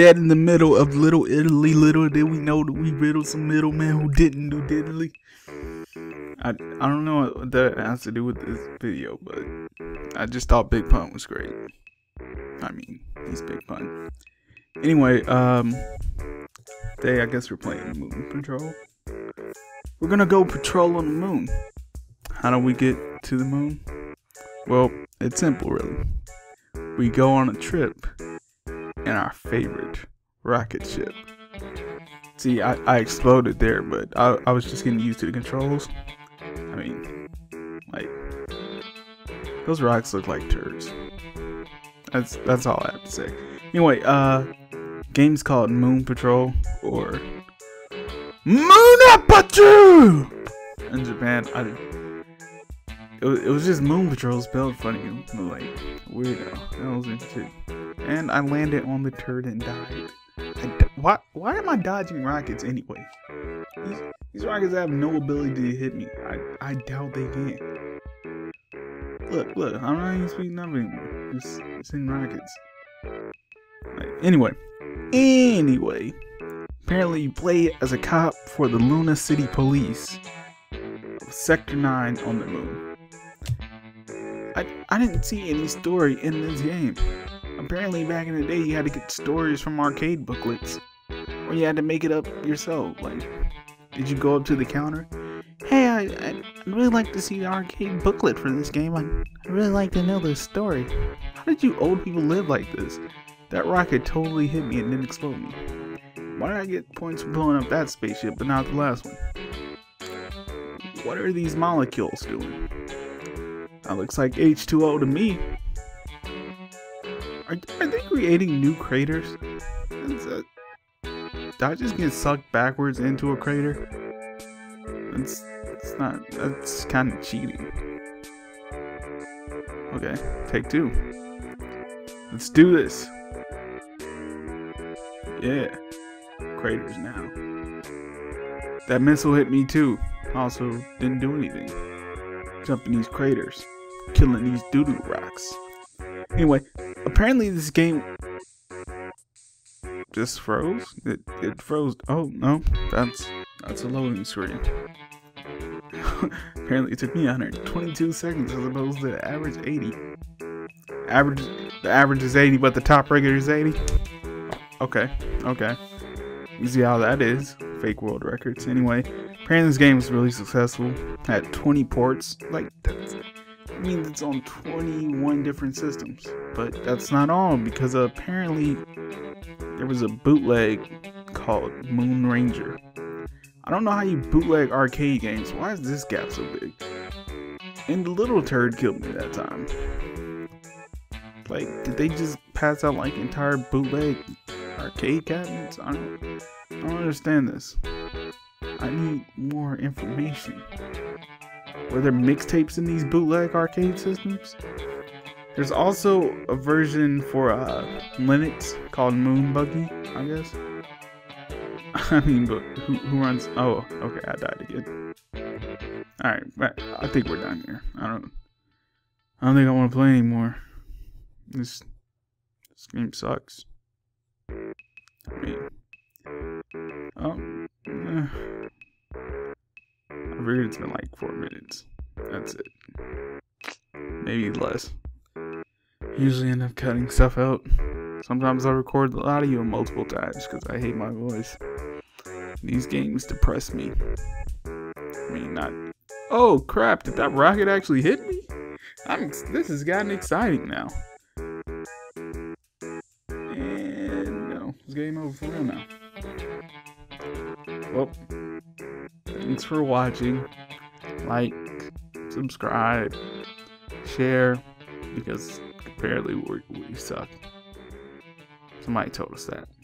that in the middle of Little Italy. Little did we know that we riddled some middleman who didn't do diddly. I don't know what that has to do with this video, but I just thought Big Pun was great. I mean, he's Big Pun. Anyway, today I guess we're playing Moon Patrol. We're gonna go patrol on the moon. How do we get to the moon? Well, it's simple really. We go on a trip in our favorite rocket ship. See, I exploded there, but I was just getting used to the controls. I mean, like, those rocks look like turds. That's all I have to say. Anyway, game's called Moon Patrol, or Moon Apatoro in Japan. It was just Moon Patrol spelled funny, like weirdo. That was interesting. And I landed on the turd and died. Why am I dodging rockets anyway? These rockets have no ability to hit me. I doubt they can. Look, I'm not even speaking up anymore. It's in rockets. Right, anyway, apparently you play as a cop for the Luna City Police, Sector 9 on the moon. I didn't see any story in this game. Apparently back in the day you had to get stories from arcade booklets, or you had to make it up yourself. Like, did you go up to the counter? Hey, I'd really like to see the arcade booklet for this game. I'd really like to know this story. How did you old people live like this? That rocket totally hit me and didn't explode me. Why did I get points for blowing up that spaceship but not the last one? What are these molecules doing? That looks like H2O to me. Are they creating new craters? Did I just get sucked backwards into a crater? That's kind of cheating. Okay, take two. Let's do this. Yeah. Craters now. That missile hit me too. Also didn't do anything. Jumping these craters. Killing these doodoo rocks. Anyway, apparently this game just froze. It froze. Oh no, that's a loading screen. Apparently it took me 122 seconds as opposed to the average 80. The average is 80, but the top regular is 80. Okay. You see how that is. Fake world records. Anyway, apparently this game is really successful at 20 ports. Like, that means it's on 21 different systems. But that's not all, because apparently there was a bootleg called Moon Ranger. I don't know how you bootleg arcade games. Why is this gap so big? And the little turd killed me that time. Like, did they just pass out like entire bootleg arcade cabinets? I don't understand this. I need more information. Were there mixtapes in these bootleg arcade systems? There's also a version for Linux called Moon Buggy, I guess. I mean, but who runs? Oh, okay, I died again. Alright, I think we're done here. I don't think I want to play anymore. This game sucks. I mean, I figured it's been like 4 minutes. That's it. Maybe less. Usually end up cutting stuff out. Sometimes I record the audio multiple times because I hate my voice. These games depress me. I mean, not. Oh crap! Did that rocket actually hit me? This has gotten exciting now. And no, it's game over for real now. Well, thanks for watching. Like, subscribe, share, because apparently we suck. Somebody told us that.